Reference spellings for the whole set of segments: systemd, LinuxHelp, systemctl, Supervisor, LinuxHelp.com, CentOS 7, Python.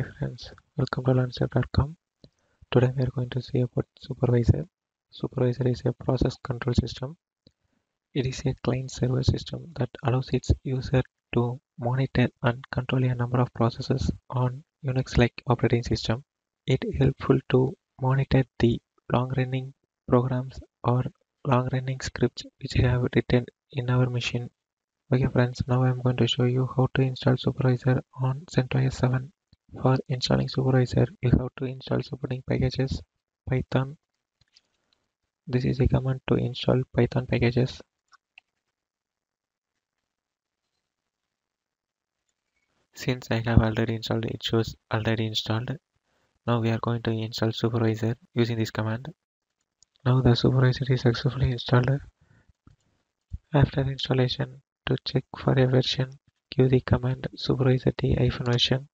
Hi friends, welcome to LinuxHelp.com. Today we are going to see about Supervisor. Supervisor is a process control system. It is a client-server system that allows its user to monitor and control a number of processes on UNIX-like operating system. It is helpful to monitor the long-running programs or long-running scripts which we have written in our machine. Okay friends, now I am going to show you how to install Supervisor on CentOS 7. For installing Supervisor, you have to install supporting packages, Python. This is a command to install Python packages. Since I have already installed, it shows already installed. Now we are going to install Supervisor using this command. Now the Supervisor is successfully installed. After installation, to check for a version, give the command supervisor d -version.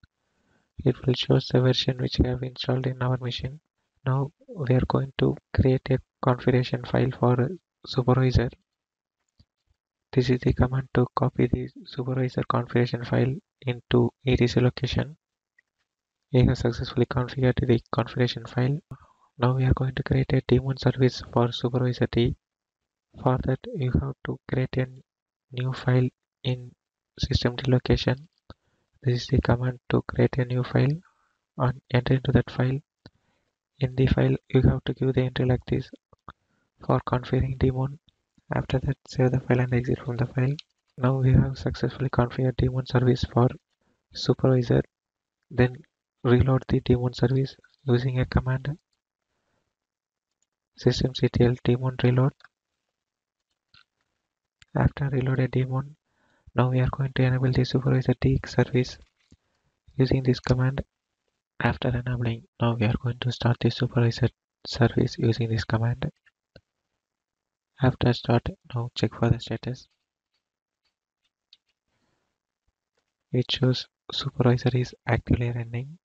It will show the version which we have installed in our machine. Now we are going to create a configuration file for Supervisor. This is the command to copy the Supervisor configuration file into etc location. We have successfully configured the configuration file. Now we are going to create a daemon service for Supervisor D. For that, you have to create a new file in systemd location. This is the command to create a new file and enter into that file. In the file, you have to give the entry like this for configuring daemon. After that, save the file and exit from the file. Now we have successfully configured daemon service for Supervisor. Then reload the daemon service using a command systemctl daemon reload. After reload a daemon, now we are going to enable the Supervisor D service using this command. After enabling, now we are going to start the Supervisor service using this command. After start, now check for the status. It shows Supervisor is actually running.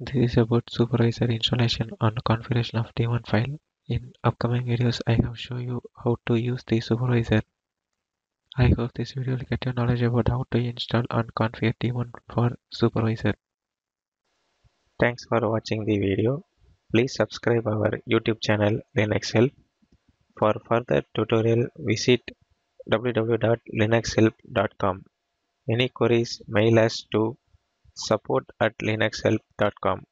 This is about Supervisor installation and configuration of daemon file. In upcoming videos, I have shown you how to use the Supervisor. I hope this video will get your knowledge about how to install and configure daemon for Supervisor. Thanks for watching the video. Please subscribe our YouTube channel LinuxHelp. For further tutorial, visit www.linuxhelp.com. Any queries, mail us to support@linuxhelp.com.